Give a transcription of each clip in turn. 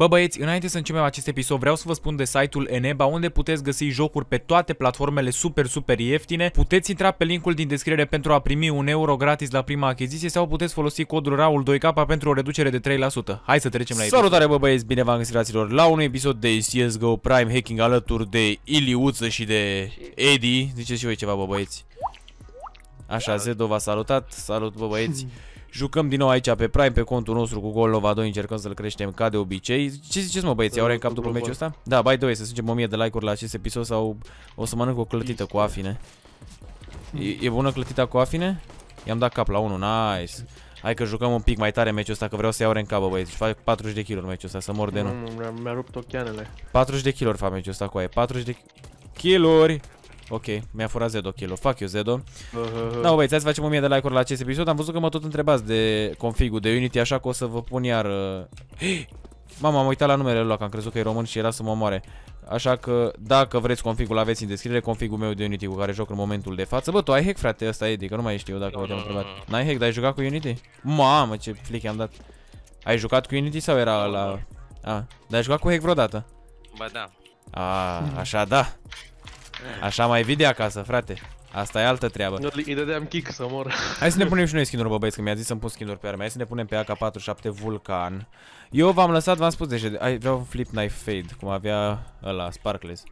Bă băieți, înainte să începem acest episod vreau să vă spun de site-ul Eneba, unde puteți găsi jocuri pe toate platformele super ieftine. Puteți intra pe linkul din descriere pentru a primi €1 gratis la prima achiziție sau puteți folosi codul Raul 2K pentru o reducere de 3%. Hai să trecem la episod. Salutare bă băieți, bine v-am găsit fraților la un episod de CSGO Prime Hacking alături de Iliuță și de Eddie. Ziceți și voi ceva bă băieți. Așa, Zedov v-a salutat, salut bă băieți. Jucăm din nou aici pe Prime, pe contul nostru cu Golova 2, încercăm să-l creștem ca de obicei. Ce ziceți mă băieți, iau în cap după meciul ăsta? Da, by the way, să zicem 1000 de like-uri la acest episod sau o să mănânc o clătită cu afine. E bună clătita cu afine? I-am dat cap la 1, nice. Hai că jucăm un pic mai tare meciul ăsta, că vreau să iau în cap bă băieți. Fac 40 de kill-uri meciul ăsta, să mor de nu. Mi-a rupt ochianele. 40 de kill-uri fac meciul ăsta cu aia, 40 de kill-uri. Ok, mi-a furat Zedo kill-ul. Fuck you, Zedo. Da, băieți, hai să facem 1000 de like-uri la acest episod. Am văzut că mă tot întrebați de config-ul de Unity, așa că o să vă pun iar... Mama, am uitat la numerele lui, că am crezut că e român și era să mă moare. Așa că, dacă vreți config-ul, aveți în descriere config-ul meu de Unity cu care joc în momentul de față. Bă, tu ai hack, frate, ăsta Eddie, că nu mai știu dacă v-am întrebat. N-ai hack, dar ai jucat cu Unity? Mamă, ce flic i-am dat. Ai jucat cu Unity sau era la... A, dar ai jucat cu hack vreodată? Ba da. A, așa da. Așa mai vii de acasă, frate. Asta e altă treabă. Îi dădeam kick să mor. Hai să ne punem și noi skin-uri, bă băieți, că mi-a zis să-mi pun skin-uri pe arme. Hai să ne punem pe AK-47 Vulcan. Eu v-am lăsat, v-am spus deja, vreau un flip knife fade, cum avea ăla, Sparkles.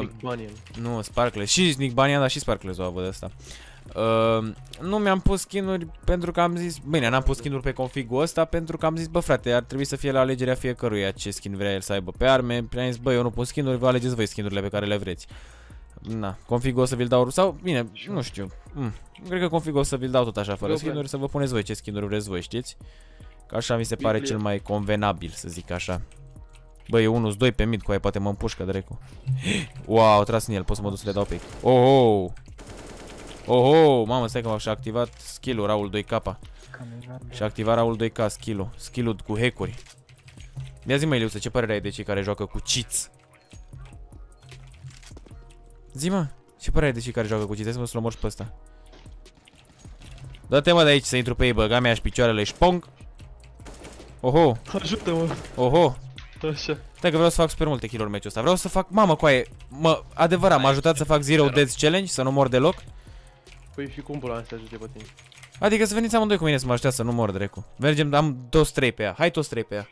Nick Banian. Nu, Sparkles. Și Nick Banian, dar și Sparkles o avut ăsta. Nu mi-am pus skin-uri pentru că am zis, bine, n-am pus skin-uri pe config-ul ăsta pentru că am zis, bă frate, ar trebui să fie la alegerea fiecăruia ce skin vrea el să aibă pe arme. Prea am zis, bă, eu nu pun skin-uri, vă alegeți voi skin-urile pe care le vreți. Na, config o să vi-l dau sau, bine, nu știu. Cred că config o să vi-l dau tot așa fără skin-uri, să vă puneți voi ce skin-uri vreți voi, știți? Că așa mi se pare cel mai convenabil, să zic așa. Bă, e 1-2 pe mid cu aia, poate mă împușcă drecu. Wow, tras în el, pot să mă duc să le dau pe ei. Oh, oh, mamă, stai că și-a activat skill-ul Raul 2K. Și-a activat Raul 2K skill-ul, cu hack-uri. Ia zi mă, Iliuță, ce părere ai de cei care joacă cu cheats? Zi mă, ce părere ai de cei care joacă cu cheats? Hai să mă să-l omor și pe ăsta. Dă-te mă de aici să intru pe ei, băga mea și picioarele și pong. Oho. Ajută-mă. Oho. Așa. Stai că vreau să fac super multe kill-uri meciul ăsta. Vreau să fac, mamă, coaie, mă, adevărat, m-a ajutat să fac Zero Death Challenge, să nu mor deloc. Păi și cum pula astea ajute pe tine? Adică să veniți amândoi cu mine să mă ajutează să nu mor, drecu. Mergem, am toți trei pe ea. Hai toți trei pe ea.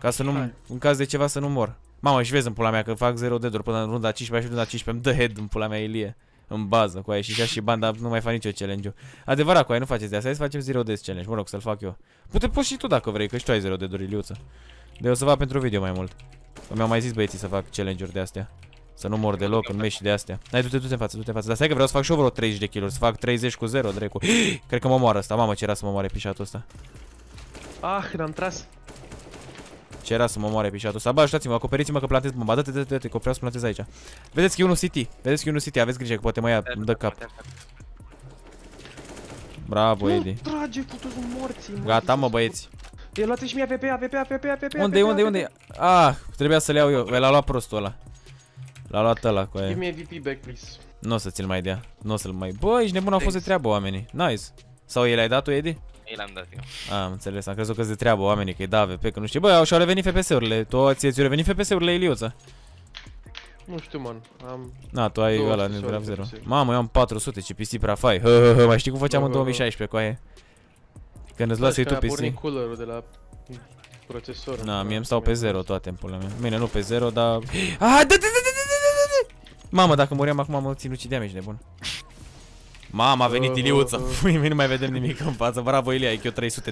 Ca să nu, în caz de ceva, să nu mor. Mamă, și vezi în pula mea că fac 0 dead-uri până în runda 15 și runda 15 îmi dă head în pula mea Ilie. În bază, cu aia și ca și bani, dar nu mai fac nicio challenge-ul. Adevărat, cu aia nu faceți de asta, hai să facem 0 dead challenge, mă rog, să-l fac eu. Poți și tu dacă vrei, că și tu ai 0 dead-uri, Iliuță. De o să fac pentru video mai mult. Mi-au mai zis băieții să fac challenge-uri de astea. Să nu mor deloc în meci de astea. Hai, du-te, în față, Dar stai că vreau să fac și eu vreo 30 de kill-uri, să fac 30 cu 0, drecu. Cred că mă moară asta. Mamă, ce era să mă moare pișatul ăsta. Ah, l-am tras. Ce era să mă moare pișatul ăsta. Bă, ajutați-mă, acoperiți-mă că plantez bomba. Dă-te, că vreau să plantez aici. Vedeți că e unul city. Vedeți că e unul city. Aveți grijă că poate mă ia, îmi dă cap. Bravo, Eddie. Gata, mă, băieți. Luați și mie AWP. Unde? Ah, trebuia să le iau eu. L-a luat prostul ăla. L-a luat ăla cu aia. Give me VP back, please. Nu o să ți-l mai dea. Nu o să-l mai... Bă, ești nebun, au fost de treabă oamenii. Nice. Sau el ai dat-o, Eddie? El am dat eu. Ah, am înțeles. Am crezut că-s de treabă oamenii, că-i da AWP, că nu știu. Bă, și-au revenit FPS-urile. Ți-au revenit FPS-urile, Iliuța? Nu știu, man. Am... Na, tu ai ăla, nu vreau 0. Mamă, eu am 400, ce PC prafai. Mai știi cum făceam în 2016 cu aia? Când îți luasei tu PC. Na, mie îmi stau pe 0 toate în pula mea. Mine nu pe 0, dar... Mamă, dacă muriam acum am ținut damage nebun. Mama, a venit Iliuță. Nu mai vedem nimic în față. Bravo, Ilie, IQ 300.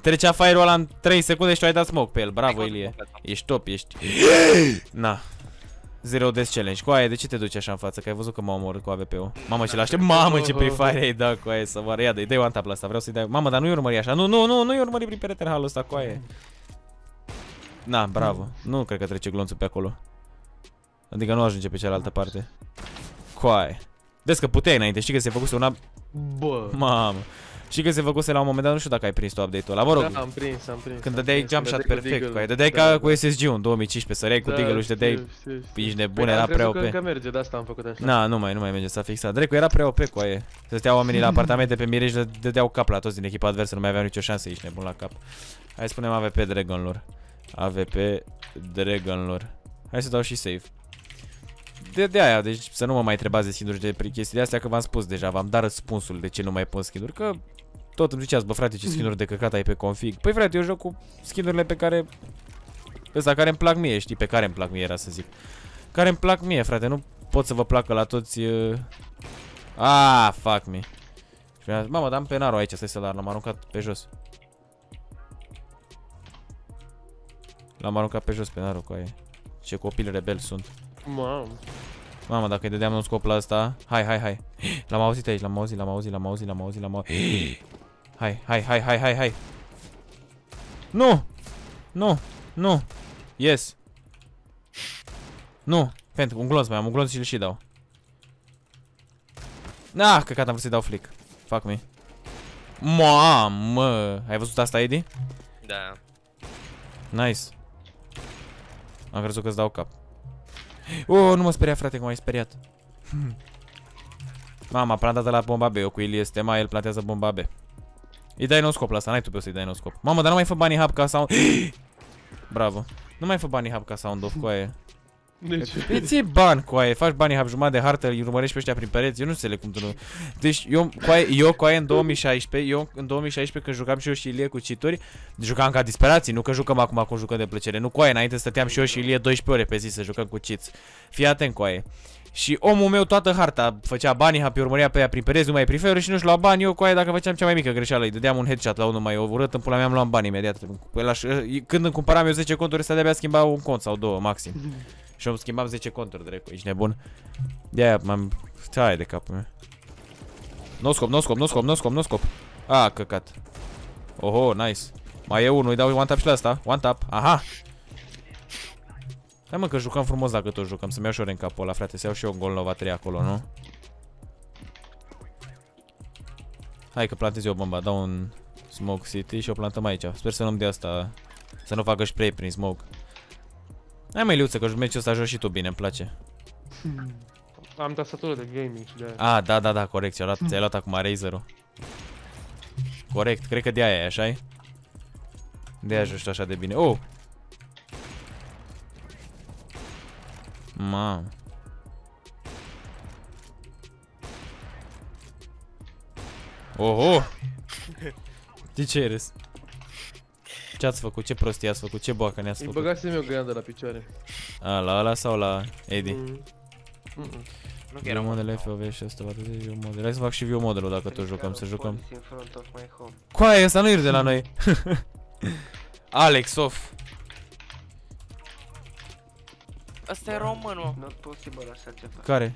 Trecea fire-ul ăla în 3 secunde și tu ai dat smoke pe el. Bravo, Ilie. Ești top, ești. Na. 0 death challenge. Coaie, de ce te duci așa în față? Că ai văzut că m-au omorât cu AWP-ul. Mamă, ce l-aștept. Mamă, ce pre-fire ai dat, coaie, să moară. Ia, dă-i one tap la asta. Vreau să-i dai. Mamă, dar nu-i urmări așa. Nu-i urmări prin perete halul ăsta, coaie. Na, bravo. Nu cred că trece glonțul pe acolo. Adică nu ajunge pe cealaltă parte. Coaie. Vezi că puteai înainte, știi că se făcuse una... Bă... Mamă... Știi că se făcuse la un moment dat, nu știu dacă ai prins tu update-ul ăla, mă rog... Da, am prins... Când dădeai jump shot perfect cu aia, dădeai ca cu SSG-ul în 2015, săreai cu Deagle-ul și dădeai... Ești nebun, era prea OP... Că merge, de asta am făcut așa... Na, nu mai merge, s-a fixat, drecu, era prea OP cu aia... Să stea oamenii la apartamente pe mirești, dădeau cap la toți din echipa adversă, nu mai aveau nicio șansă, ești nebun la cap... Hai să punem AWP Dragon Lord. AWP Dragon Lord. Hai să dau și save. De aia, deci să nu mă mai întrebați de skin-uri de chestiile astea, că v-am spus deja, v-am dat răspunsul de ce nu mai pun skin-uri, că tot îmi ziceați, bă frate, ce skin-uri de căcat ai pe config. Păi frate, eu joc cu skin-urile pe care îmi plac mie, știi, pe care îmi plac mie era să zic. Care îmi plac mie, frate, nu pot să vă placă la toți. Ah, fuck me. Mamă, dam penarul aici, stai să l-am aruncat pe jos. L-am aruncat pe jos penarul, coaie. Ce copil rebel sunt. Mamă, dacă îi dădeam un scop la asta. Hai. L-am auzit aici, l-am auzit. Hai. Nu! Nu. Yes. Nu, pentru un glonț mai am, un glonț și îl și dau. Ah, căcat, am vrut să-i dau flick. Fuck me. Mamă, ai văzut asta, Eddie? Da. Nice. Am crezut că-ți dau cap. Oh, nu mă speria, frate, că m-ai speriat. Mama, plantată la bomba B. Eu cu Ilie este mai, el plantează bomba B. Îi dai nou scop la asta, n-ai tu pe să-i dai nou scop. Mamă, dar nu mai fă banii hub ca sound. Bravo. Nu mai fă banii hub ca sound of coaie. Deci ții bani, coaie, faci banii hub, jumătate de hartă, îi urmărești pe ăștia prin pereți, eu nu înțeleg cum tu nu. Deci eu coaie în 2016, când jucam și eu și Ilie cu cheaturi, jucam ca disperații, nu că jucăm acum cum jucăm de plăcere. Nu, coaie, înainte stăteam și eu și Ilie 12 ore pe zi să jucăm cu cheats. Fii atent, coaie. Și omul meu toată harta făcea banii hub, urmărea pe ea prin pereți, nu mai preferă și nu-și lua bani. Eu, coaie, dacă făceam cea mai mică greșeală, îi dădeam un headshot la unul mai ovurât, în pula mea am luat bani imediat. Când îmi cumpăram eu 10 conturi, ăsta de-abia schimba un cont sau două maxim. Și eu îmi schimbam 10 conturi, dracu, ești nebun. De-aia m-am... Hai de capul meu. No scop. Ah, căcat. Oho, nice. Mai e unul, îi dau one tap și la asta. One tap, aha. Hai mă că jucăm frumos dacă tot jucăm, să-mi iau și eu în capul ăla, frate, să iau și eu Golova 3 acolo, nu? Hai că plantez eu bomba, dau un smoke city și o plantăm aici. Sper să nu-mi dea asta, să nu facă spray prin smoke. Hai mai Iliuță, că meciul ăsta joci și tu bine, îmi place. Am tastatură de gaming și de aia. Ah, da, corect, ți-ai luat acum Razer-ul. Corect, cred că de aia e, așa-i? De aia joci tu așa de bine. Oh! Mamă. Oho! De ce ai râs? Ce ați făcut? Ce prostie ați făcut? Ce boacă ne-ați făcut? Îi băgasem eu găiandă la picioare. A, la ăla sau la Eddie? Nu că era modele FOV și 140 view model. Hai să fac și view model-ul dacă tot jucăm, să jucăm. Coaie, ăsta nu-i de la noi. Alex, off. Ăsta e român, mă. Nu-i posibil așa ceva. Care?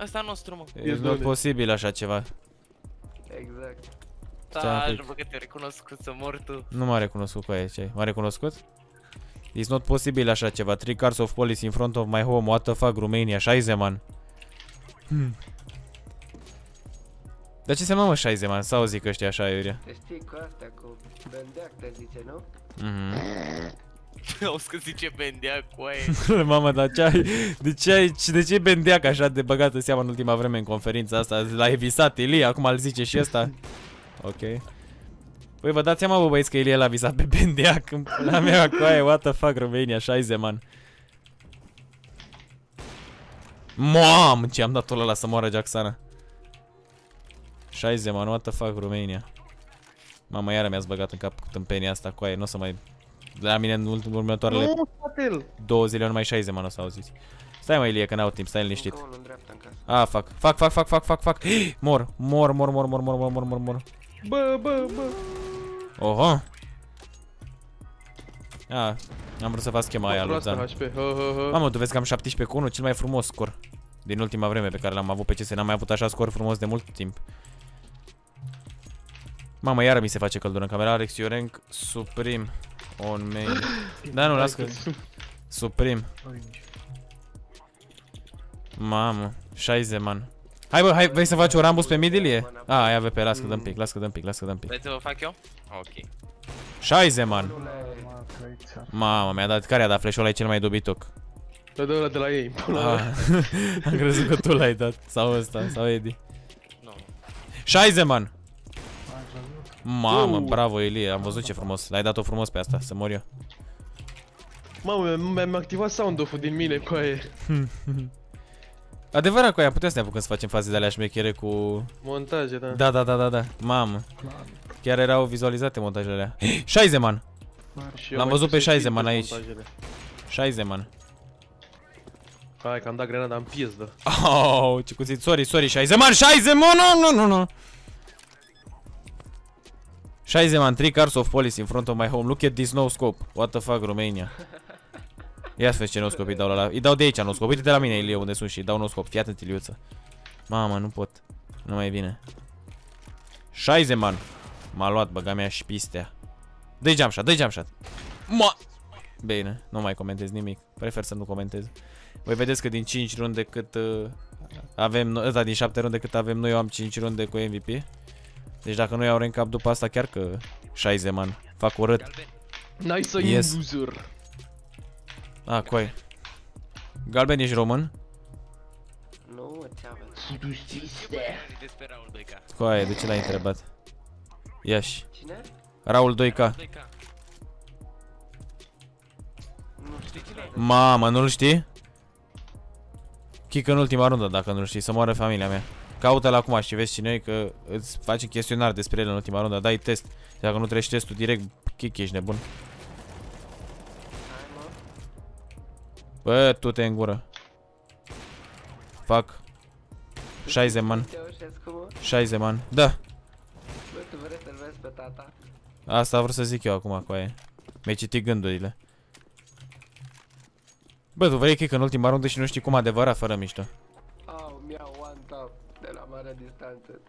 Ăsta nostru, mă. Nu-i posibil așa ceva. Exact. Da, după că te-ai recunoscut, să mor tu. Nu m-a recunoscut, coaie, ce ai? M-a recunoscut? It's not posibil așa ceva. 3 cars of police in front of my home. What the fuck, Romania, 60 man. Dar ce înseamnă, mă, 60 man? Sau zic ăștia așa, Iuria? Te știi cu astea, cu Bendeac te zice, nu? Auzi că zice Bendeac, coaie. Mamă, dar de ce e Bendeac așa de băgată seama în ultima vreme în conferința asta? L-ai visat, Ilie, acum îl zice și ăsta. Ok. Păi vă dați seama, bă băieți, că Ilie l-a visat pe Bendeac. În pula mea, coaie, what the fuck, Romania, 60 man. Mamă, ce am dat-o ăla să moară Jacksana. 60 man, what the fuck, Romania. Mamă, iară mi-ați băgat în cap cu tâmpenia asta, coaie, nu o să mai... La mine în următoarele 2 zile numai 60 man o să auziți. Stai mă, Ilie, că n-au timp, stai liniștit. Ah, fac. Mor. Bă. Oho. Ah, am vrut să fac schema aia lui Zan. Mamă, tu vezi că am 17 cu 1, cel mai frumos scor din ultima vreme pe care l-am avut pe CS. N-am mai avut așa scor frumos de mult timp. Mamă, iară mi se face căldură în camera. Alex Iorenc, Supreme on main. Da, nu, las că... Supreme. Mamă, 60 man. Hai bă, hai, vrei să faci o rambus pe midilie? A, ai AWP, las că dăm pic, las că dăm pic. Vrei să vă fac eu? Ok. 60 man. Mamă, mi-a dat, care a dat flash-ul ăla, e cel mai dobitoc. Te dă ăla de la ei. Am crezut că tu l-ai dat, sau ăsta, sau Eddie. 60 man. Mamă, bravo Ilie, am văzut ce frumos, l-ai dat-o frumos pe asta, să mor eu. Mamă, mi-am activat sound-off-ul din mine, coaie. Adevărat, coaie, am putea să ne apucăm să facem faze de alea șmechere cu... montaje, da. Da. Mamă. Chiar erau vizualizate montajele alea. Scheizeman! L-am văzut pe Scheizeman aici. Scheizeman. Hai că am dat grenada în piesă. Au, ce cuțit, sorry, Scheizeman, nu. Scheizeman, 3 cars of police in front of my home. Look at this no scope. What the fuck, Romania. Ia să vezi ce no scope îi dau la... îi dau de aici no scope. Uite de la mine, Ilie, unde sunt și îi dau no scope. Fii atent, Iliuță. Mamă, nu pot. Nu mai vine. Scheizeman. M-a luat, băga mea și pistea. Dă-i jumpshot, dă-i jumpshot. Bine, nu mai comentez nimic. Prefer să nu comentez. Voi vedeți că din 5 runde cât avem... ăsta din 7 runde cât avem noi, eu am 5 runde cu MVP. Deci dacă nu iau rank up după asta, chiar că Scheizeman, fac urât. Nice, yes. Loser. Ah, coi. Galben, ești român? Nu, coaie, de ce l-ai întrebat? Iași. Cine? Raul 2K. Mamă, nu-l știi? Chic în ultima rundă, dacă nu-l știi, să moară familia mea. Caută-l acum și vezi cine e, că îți faci chestionar despre el în ultima rundă, dai test. Dacă nu treci testul direct, Chic, ești nebun. Bă, tu te-ai în gură. Fac Scheizeman. Scheizeman, da. Asta vreau să zic eu acum, coaie. Mi-ai citit gândurile. Bă, tu vrei Chic în ultima rundă și nu știi cum adevărat, fără mișto. De la mare distanță.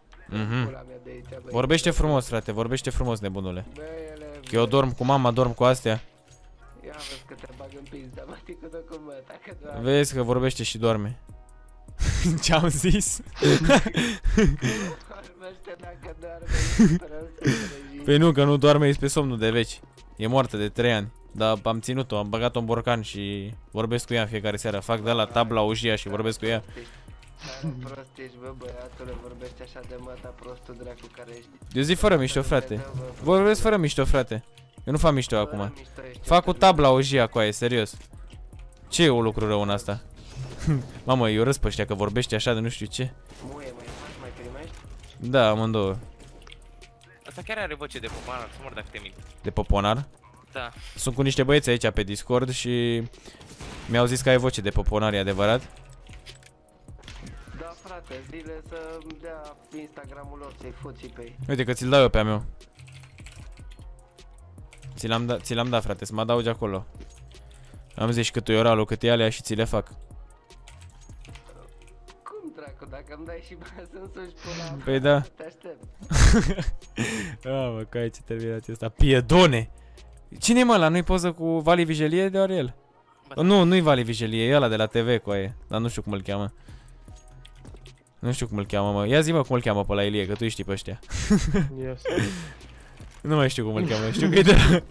Vorbește frumos, frate, vorbește frumos, nebunule. Că eu dorm cu mama, dorm cu astea. Vezi că vorbește și dorme. Ce-am zis? Păi nu, că nu doarme, ești pe somnul de veci. E moartă de 3 ani. Dar am ținut-o, am băgat-o în borcan și vorbesc cu ea în fiecare seară. Fac de la tabla ujia și vorbesc cu ea. Prost ești, bă, băiatule, vorbești așa de mata, prostul dracu care ești. Eu zic fără mișto, frate. Vorbesc fără mișto, frate. Eu nu fac mișto acum. Fac cu tabla ojia, coaie, serios. Ce e o lucru rău în asta? Mamă, eu râs pe ăștia că vorbești așa de nu știu ce. Muie, mai faci, mai primești? Da, amândouă. Asta chiar are voce de poponar, să mor dacă te mint. De poponar? Da. Sunt cu niște băieți aici pe Discord și mi-au zis că ai voce de poponar, e adevărat? Frate, zile să dea Instagram-ul lor, să-i fut și pe ei. Uite că ți-l dau eu pe-a meu. Ți l-am dat, frate, să mă adaugi acolo. Am zis cât e oralul, cât e alea și ți le fac. Cum, dracu, dacă îmi dai și bani să-mi suși pula. Păi da. Te aștept. Ah, mă, că aici terminați ăsta. Piedone! Cine-i, mă, la nu-i poză cu Vali Vigelie, de ori el? Nu, nu-i Vali Vigelie, e ăla de la TV, coaie. Dar nu știu cum îl cheamă. Nu știu cum îl cheamă, mă. Ia zi-mă cum îl cheamă pe la Ilie, că tu știi pe ăștia. Nu mai știu cum îl cheamă, știu că e de la...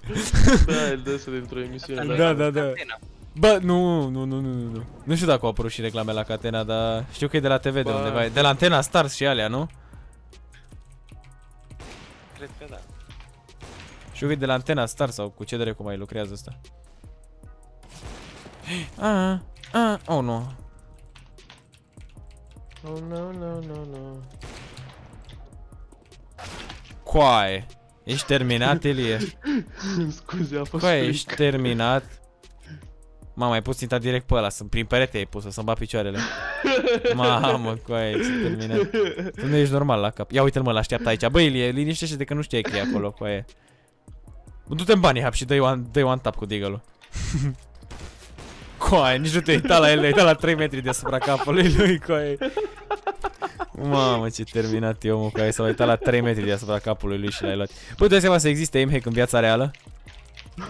Da, el dă-se dintr-o emisiune. Da. Bă, nu. Nu știu dacă au apărut și reclame la Catena, dar știu că e de la TV, de undeva e. De la Antena Stars și alea, nu? Cred că da. Știu că e de la Antena Stars sau cu ce drept cum mai lucrează ăsta. Oh, nu. Oh, no. Coaie, ești terminat, Ilie? Scuze, a fost coaie, ești terminat? Mamă, ai pus ținta direct pe ăla, sunt prin perete ai pus-o, să-mi bat picioarele. Mamă, coaie, ești terminat. Tu nu ești normal la cap. Ia uite-l, mă, l-așteaptă aici. Băi, Ilie, liniștește-te că nu știai că e acolo, coaie. Du-te în banii, hap, și dă-i one tap cu digălul. Coaie, nici nu te-ai uitat la el, le-ai dat la 3 metri deasupra capului lui, coaie. Mamă, ce terminat e omul, coaie, s-a uitat la 3 metri deasupra capului lui și l-ai luat. Păi, dai seama să existe aim hack în viața reală?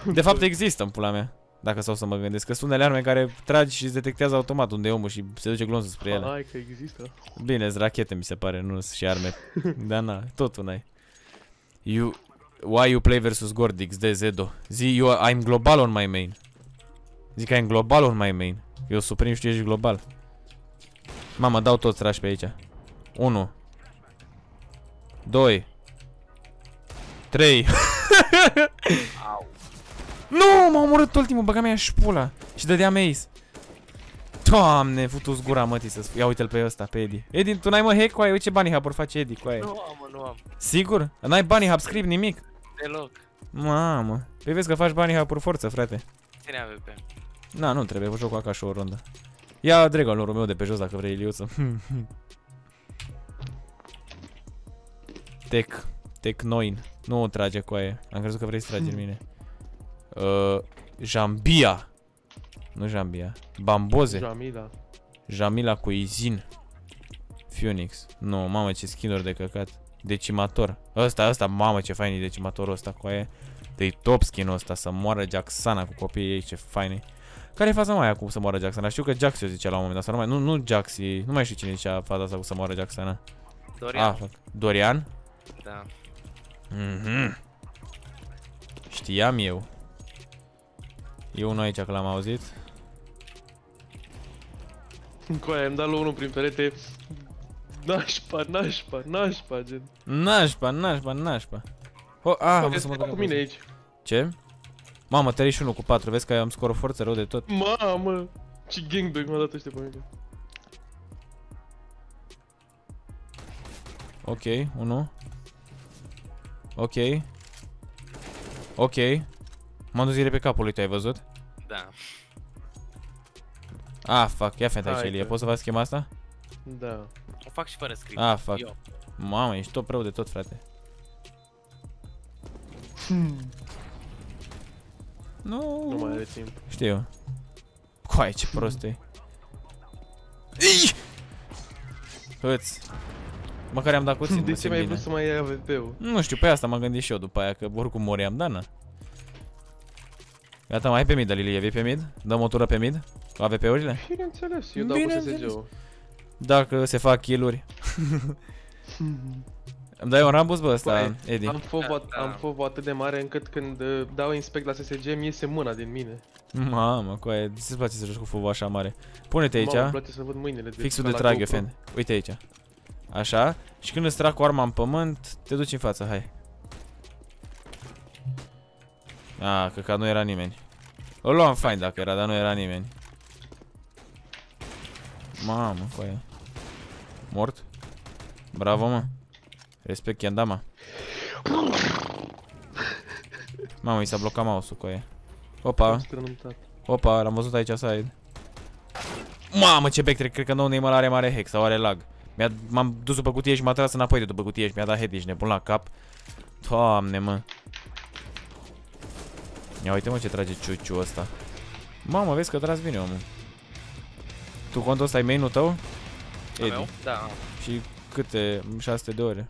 De fapt există, în pula mea, dacă stau să mă gândesc, că sunt unele arme care tragi și îți detectează automat unde e omul și se duce glonțul spre ele. Hai că există. Bine, -s rachete, mi se pare, nu -s și arme. Dar na, totul n-ai. Why you play versus Gordix de Zedov? Zi, I'm global on my main. Zic că ai în global on my main. Eu suprim și tu ești global. Mamă, dau toți trași pe aici. 1 2 3 Nu, m-a omorât ultimul, băga mea și pula. Și dădeam ace. Doamne, futu-ți gura, mătii, să spui. Ia uite-l pe ăsta, pe Eddie. Eddie, tu n-ai mă hack cu aia? Uite ce bunny hub-uri face Eddie cu aia. Nu am, mă, nu am. Sigur? N-ai bunny hub script nimic? Deloc. Mamă. Păi vezi că faci bunny hub-uri forță, frate. Ține AWP. Na, nu trebuie, joc cu AK și o rundă. Ia Dragon Lord-ul meu de pe jos dacă vrei, Iliuță. Tec 9. Nu o trage cu aia. Am crezut că vrei să tragi în mine. Jambia. Nu Jambia. Bamboze. Jamila. Jamila cu Izin. Phoenix. Nu, no, mamă ce skin-uri de căcat. Decimator. Ăsta, mamă ce fain e decimatorul ăsta cu aia. De-i top skin-ul ăsta, să moară Jacksana cu copiii ei, ce fain e. Care e faza mai acum să moară Jacksana? Știu că Jax o zicea la un moment dat, dar nu Jax, nu mai știu cine zicea faza asta cu să moară Jacksana. Dorian. Ah, Dorian? Da. Mhm. Știam eu. E unul aici că l-am auzit. Coaie, am dat la unul prin perete. Nașpa, gen. Nașpa. Ah, să mă duc cu mine aici. Ce? Mamă, 31 cu 4, vezi că am scor o forță rău de tot. Mamă, ce gangbang m-a dat ăștia pe mine. Ok, unul. Ok. M-am dus direct pe capul lui, tu ai văzut? Da. Ah, fuck, ia fenta aici, Elie, poți să faci schema asta? Da. O fac și fără script. Ah, fuck. Eu. Mamă, ești tot rău de tot, frate. Nu mai are timp. Știu. Coai, ce prost e. Hăți. Măcar am dat puțin. De ce mai ai vrut să mai iei AWP-ul? Nu știu, pe asta m-am gândit și eu după aia, că oricum moriam, da, na. Gata, mai ai pe mid, Lilie, vei pe mid? Dăm o tură pe mid? Cu AWP-urile? Bineînțeles, eu dau cu CSGO. Dacă se fac kill-uri. Îmi dai un rambus, bă, ăsta, Eddie? Am fobo atât de mare încât când dau inspect la CSG, îmi iese mâna din mine. Mamă, coaie, de ce-ți place să joci cu fobo așa mare? Pune-te aici. Îmi place să văd mâinile. Fixul de trag, eu, fan. Uite aici. Așa, și când îți trag cu arma în pământ, te duci în față, hai. Ah, că nu era nimeni. O luam fain dacă era, dar nu era nimeni. Mamă, coaie. Mort? Bravo, mă. Respect Yandama. Mamă, i s-a blocat mouse-ul cu aia. Opa. Opa, l-am văzut aici side. Mamă, ce backtrack, cred că nou Neymar are mare hack sau are lag. M-am dus după cutie și m-a tras înapoi de după cutie și mi-a dat head, ești nebun la cap. Doamne, mă. Ia uite, mă, ce trage ciuciu ăsta. Mamă, vezi că tras bine, omul. Tu contul ăsta e main-ul tău? Eddie. Da. Și câte? 600 de ore.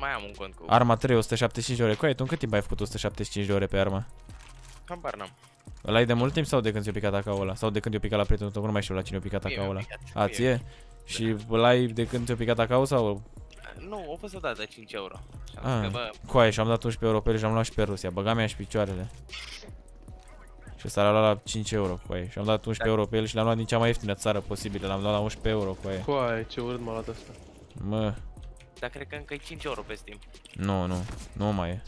Mai am un cont cu... Arma 3, 175 de ore. Coaie, tu în cât timp ai făcut 175 de ore pe arma? Habar n-am. Îl ai de mult timp sau de când ți-o picat AK-ul ăla? Sau de când i-o picat la prietenul tău? Nu mai știu la cine i-o picat AK-ul ăla. A, ție? Și îl ai de când ți-o picat AK-ul sau? Nu, o fost odată 5 euro. Coaie, și-am dat 11 euro pe el și am luat și pe Rusia. Băga mea și picioarele. Și s-a luat la 5 euro, coaie. Și am dat 11 euro pe el și l-am luat din cea mai ieftină țară posibilă. L-am luat la 11 euro, coaie. Coaie, ce urât m-a luat asta. Mă. Dar cred că încă e 5 euro pe Steam. Nu mai e.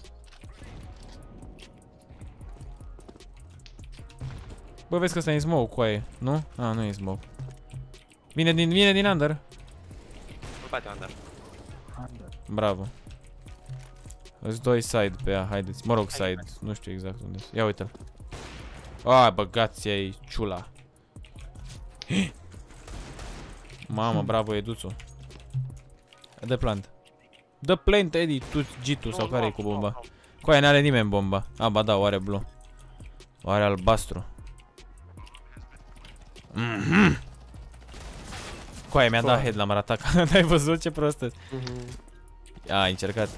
Bă, vezi că ăsta e în smoke, coaie, nu? A, nu e în smoke. Vine din under. Îl bate under. Bravo. Îți doi side pe ea, haideți. Mă rog, side, nu știu exact unde. Ia uite-l. A, băgați-ai ciula. Mamă, bravo, Eduțu. Dă plant. Dă plant, Eddie, tu, Gitu, sau care-i cu bomba? Coaie, n-are nimeni bomba. A, ba da, o are blu. O are albastru. Coaie, mi-a dat head, l-am ratat. N-ai văzut ce prostă? Ai încercat.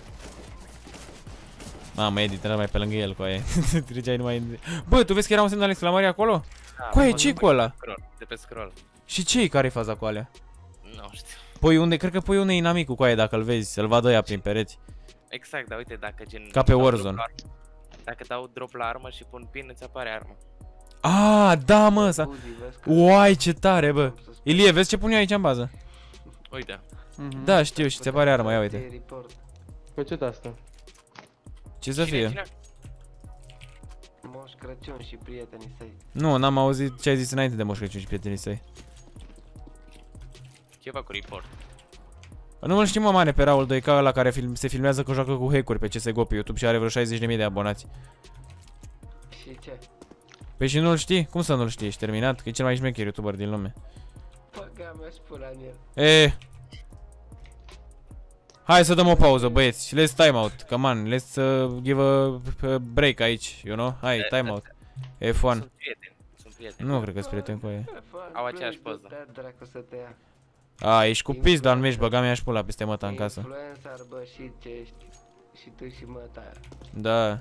Mamă, Eddie, te mai pe lângă el, coaie. Treceai numai... Bă, tu vezi că era un semn de exclamare acolo? Coaie, ce-i cu ăla? De pe scroll. Și ce-i? Care-i faza cu alea? Nu știu. Păi unde? Cred că pui unde inamicul, coaie, dacă-l vezi. Să-l vadă ea prin pereți. Exact, dar uite, dacă gen... Ca pe Warzone. Dacă dau drop la armă și pun pin, îți apare armă. Ah, da, mă! Uai, ce tare, bă! Ilie, vezi ce pun eu aici în bază? Uite. Da, știu, și ți apare arma, ia uite. Păi ce-t asta? Ce să fie? Moș Crăciun și prietenii săi. Nu, n-am auzit ce ai zis înainte de Moș Crăciun și prietenii săi. Ce fac cu report? Nu-l știm, mă, mare, pe Raul 2K, la care se filmează că joacă cu hack-uri pe CSGO pe YouTube și are vreo 60.000 de abonați. Și ce? Păi și nu-l știi? Cum să nu-l știi? Ești terminat? Că e cel mai șmecher YouTuber din lume. Băga-mi-aș pula în el. E. Hai să dăm o pauză, băieți. Let's time out. Come on, let's give a break aici, you know? Hai, time out. F1. Sunt prieteni, sunt prieteni. Nu cred că-s prieteni cu aia. Au aceeași poză. A, ești cu pis, dar nu ești, băga mi-aș pula peste măta în casă. Influencer, bă, și ce ești. Și tu și măta. Da.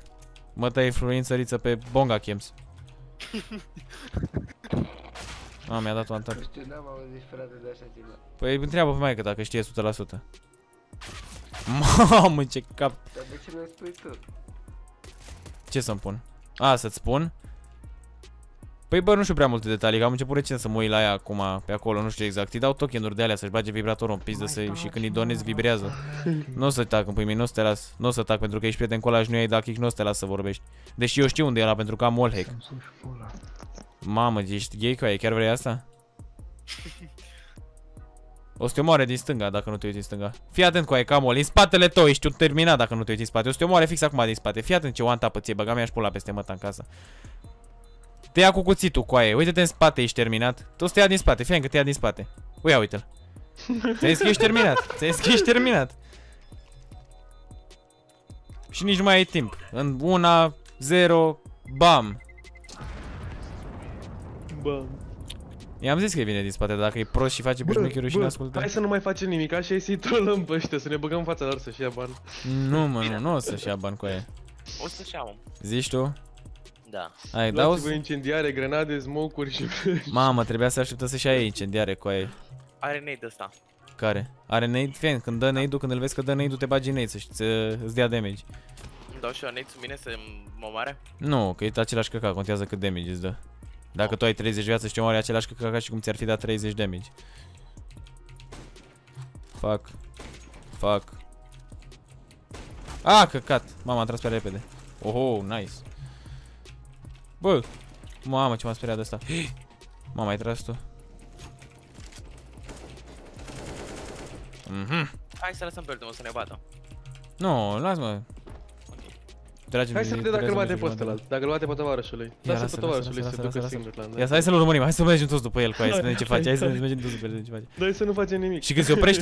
Măta e influențăriță pe Bonga Camps. A, mi-a dat o antare. Nu știu, n-am auzit, frate, de așa ceva. Păi întreabă pe maică dacă știe 100%. Mamă, ce cap. Dar de ce nu-i spui tu? Ce să-mi pun? A, să-ți spun? Păi bă, nu știu prea multe detalii, că am început recent să mă uit la ea acum, pe acolo, nu știu exact. Îi dau token-uri de alea să-și bage vibratorul în pizdă și când îi donezi vibrează. Nu o să tac, în pui mine, nu o să te las. Nu o să tac, pentru că ești prieten cu ăla și nu i-ai dat kick, nu o să te las să vorbești. Deși eu știu unde e ăla, pentru că am wallhack. Mamă, ești gay cu aia, chiar vrei asta? O să te omoare din stânga dacă nu te uiți din stânga. Fii atent cu aia, camol, în spatele tău, ești un terminat dacă nu te uiți în spate. O să te omoare fix acum din spate. Fii atent ce one tap-ă ție, băga mea și pula peste măta în casă. Te ia cu cuțitul, coaie, uite-te în spate, ești terminat. Tu o să te ia din spate, fie că te ia din spate. Uia, uite-l. Ți-ai zis că ești terminat, ți-ai zis că ești terminat. Și nici nu mai ai timp. În 1-0, bam. Bam. I-am zis că vine din spate, dacă e prost și face bușmecherul și ne ascultă. Hai să nu mai facem nimic, așa e să-i trolăm pe ăștia, să ne băgăm în fața lor să-și ia bani. Nu, mă, nu, nu o să-și ia bani, coaie. O să-și ia, om. Zici tu? Da. Ai, luați-vă incendiare, grenade, smoke-uri și... Mamă, trebuia să așteptăm să-și ia ei incendiare, coaie. Are nade ăsta. Care? Are nade? Fien, când dă nade-ul, când îl vezi că dă nade-ul, te bagi nade să-și dea damage. Îmi dau și eu nade-ul mine să mă moare? Nu, că e același căca, contează cât damage îți dă. Dacă tu ai 30 viață și te moare același căca și cum ți-ar fi dat 30 damage. Fac. Fac. A, căcat! Mama, am tras pe repede. Oho, nice. Bă, mamă, ce m-a speriat de asta. Mama, ai tras tu. Hai să lăsăm pe ultimul să ne bată. Nu, las, mă. Hai să vedem dacă îl bate pe ăsta, dacă îl bate pe tovarășului. Lasă pe tovarășului să se ducă singur la noi. Hai să-l urmărim, hai să mergem toți după el cu aia, să vedem ce face, hai să mergem toți după el, ce face. Dai să nu facem nimic. Și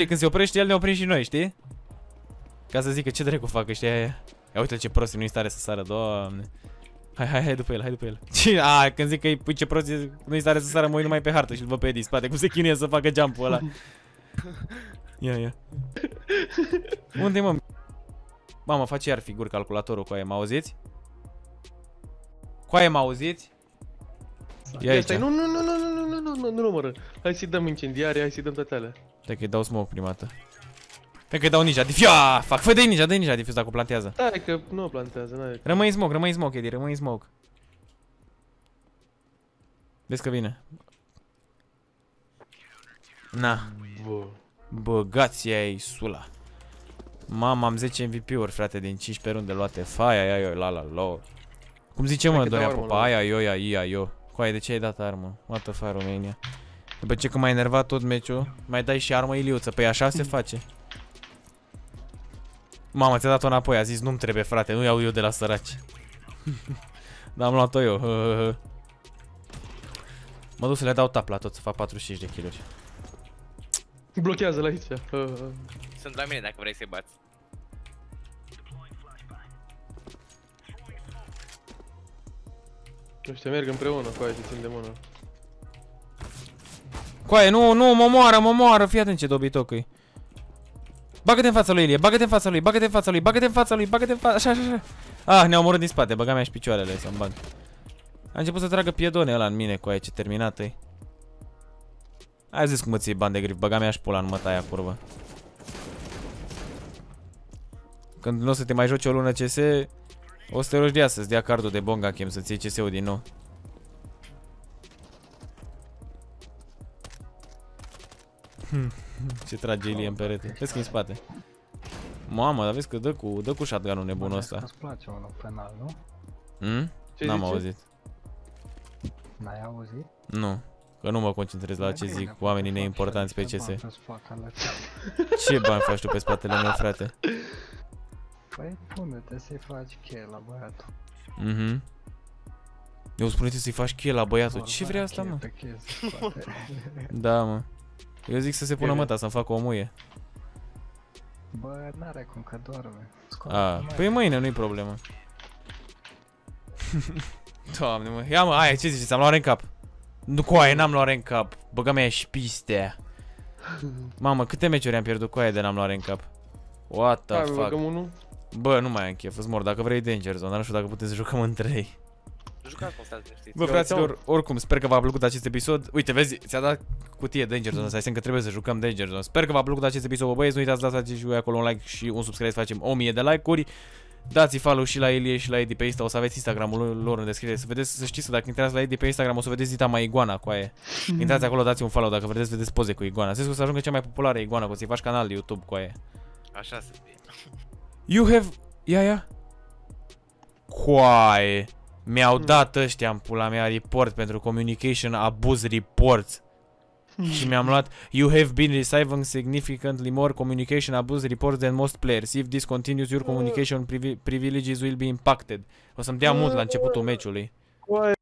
când se oprește, el ne oprim și noi, știi? Ca să zic că ce dracu fac ăștia aia. Ia uite-l ce prost, nu-i stare să sară, doamne. Hai, hai după el, A, când zic că ce prost e, nu-i stare să sară, mă uit numai pe hartă și-l văd pe Eddie în spate, cum se chinuie să facă jump-ul ăla. Ia. Unde, mă? Mamă, face iar figuri calculatorul, coaie, mă auziți? Coaie, mă auziți? Ia aici. Nu, mă ră. Hai să-i dăm incendiare, hai să-i dăm toate alea. Stai că-i dau smoke prima dată. Stai că-i dau ninja, diff. Ia, fac, fă, dă-i ninja, diff, dacă o plantează. Stai că nu o plantează, n-ai. Rămâi în smoke, Eddie, rămâi în smoke. Vezi că vine. Na. Băgați-i sula. Mamă, am 10 MVP-uri, frate, din 15 runde luate. Fai, ai, ai, la, la, la. Cum zice, mă, Dorea Popa? Ai, ai, ai, ai, ai, ai. Coaie, de ce ai dat armă? What the fuck, Romania? După ce că m-ai enervat tot meciul, mai dai și armă, Iliuță. Păi așa se face. Mamă, ți-a dat-o înapoi, a zis, nu-mi trebuie, frate, nu iau eu de la săraci. Dar am luat-o eu. Mă duc să le dau tap la tot, să fac 45 de kill-uri. Blochează-l aici. Sunt la mine dacă vrei să-i bați. Ăștia merg împreună, coaie, te țin de mână. Coaie, nu, mă moară, fii atent ce dobitoc-i. Bagă-te în fața lui, Ilie, bagă-te în fața, așa. Ah, ne-a omorât din spate, băga mea și picioarele să-mi bag. A început să tragă piedone ăla în mine, coaie, ce terminat-i. Ai zis cum îți iei bani de grif, băga mea și pula în măta aia, curvă. Când nu o să te mai joci o lună CS, o să te rogi de ea să-ți dea cardul de Bonga Chem, să-ți iei CS-ul din nou. Ce trage Ilie în perete, vezi că în spate. Mamă, dar vezi că dă cu shotgun-ul nebunul ăsta. Îți place unul penal, nu? N-am auzit. N-ai auzit? Nu. Că nu mă concentrez la ce zic oamenii neimportanți pe CS. Ce bani faci tu pe spatele meu, frate? Păi pune-te să-i faci cheie la băiatul. Mhm. Eu spune-te să-i faci cheie la băiatul. Ce vrea asta, mă? Da, mă. Eu zic să se pună măta, să-mi facă o muie. Bă, n-are cum că doarme. Păi mâine nu-i problemă. Doamne, mă. Ia, mă, aia, ce ziceți? Am luat în cap. Nu, cu aia n-am luat în cap. Băga mea și pistea. Mamă, câte meciuri am pierdut cu aia de n-am luat în cap. What the fuck. Bă, nu mai am chef, îți mor, dacă vrei Danger Zone, dar nu știu dacă putem să jucăm în 3. Jucați constante, știți. Bă, fraților, oricum, sper că v-a plăcut acest episod. Uite, vezi, ți-a dat cutie Danger Zone, înseamnă că trebuie să jucăm Danger Zone. Sper că v-a plăcut acest episod, bă, băieți, nu uitați să dați acest video acolo un like și un subscribe, facem 1000 de like-uri. Dați-i follow și la Ilie și la Eddie pe Insta, o să aveți Instagramul lor în descriere. Să vedeți, să știți, dacă intrați la Eddie pe Instagram, o să vedeți Zita mai iguana cu aia. Intrați acolo, dați un follow dacă vreți, vedeți poze cu iguana. Să ajungă cea mai populară iguana, că ți faci canal de YouTube cu aia. Așa se vede. You have... Ia. Coaie. Mi-au dat ăștia în pula mea report pentru communication abuse reports. Și mi-am luat You have been receiving significantly more communication abuse reports than most players. If this continues, your communication privileges will be impacted. O să-mi dea mult la începutul meciului.